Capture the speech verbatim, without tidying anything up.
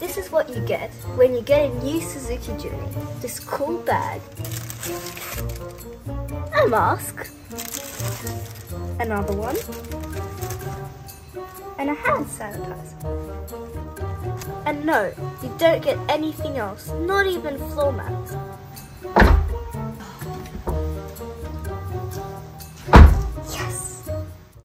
This is what you get when you get a new Suzuki Jimny. This cool bag, a mask, another one, and a hand sanitizer. And no, you don't get anything else, not even floor mats.